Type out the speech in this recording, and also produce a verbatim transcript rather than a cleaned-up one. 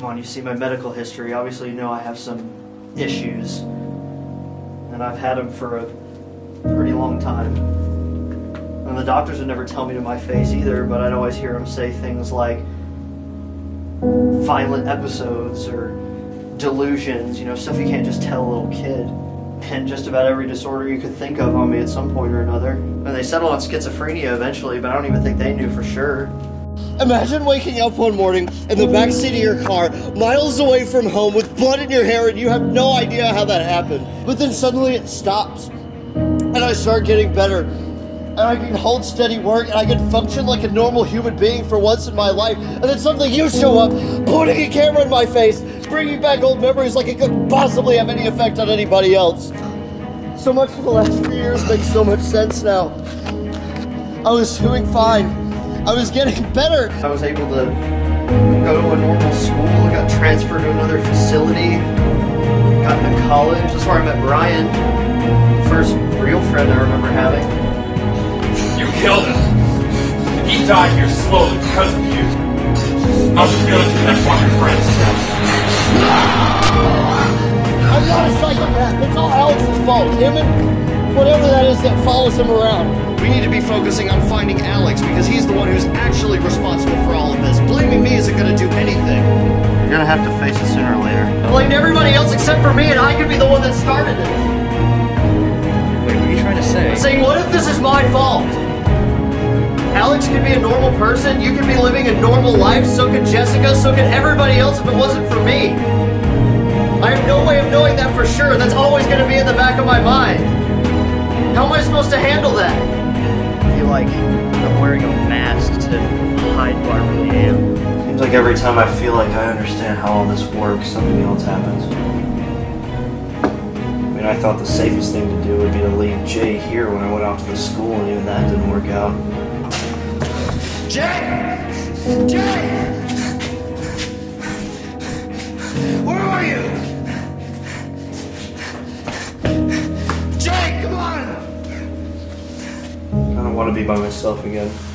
come on, you see my medical history. Obviously, you know I have some issues, and I've had them for a pretty long time. And the doctors would never tell me to my face either, but I'd always hear them say things like violent episodes or delusions, you know, stuff you can't just tell a little kid. And just about every disorder you could think of on me at some point or another. And they settled on schizophrenia eventually, but I don't even think they knew for sure. Imagine waking up one morning in the backseat of your car, miles away from home, with blood in your hair, and you have no idea how that happened. But then suddenly it stops, and I start getting better, and I can hold steady work, and I can function like a normal human being for once in my life. And then suddenly you show up, putting a camera in my face, bringing back old memories like it could possibly have any effect on anybody else. So much for the last few years makes so much sense now. I was doing fine. I was getting better. I was able to go to a normal school, got transferred to another facility, got into college. That's where I met Brian, first real friend I remember having. You killed him. He died here slowly because of you. I'll just be able to connect one of your friends. I'm not a psychopath. It's all Alex's fault. Him and whatever that is that follows him around. We need to be focusing on finding Alex because he's the one who's actually responsible for all of this. Blaming me isn't going to do anything. You're going to have to face it sooner or later. I blamed everybody else except for me, and I could be the one that started it. Wait, what are you trying to say? I'm saying, what if this is my fault? Alex could be a normal person, you could be living a normal life, so could Jessica, so could everybody else if it wasn't for me. I have no way of knowing that for sure. That's always going to be in the back of my mind. How am I supposed to handle that? I feel like I'm wearing a mask to hide what I really am. Seems like every time I feel like I understand how all this works, something else happens. I mean, I thought the safest thing to do would be to leave Jay here when I went out to the school, and even that didn't work out. Jay! Jay! Where are you? Jay, come on! I don't want to be by myself again.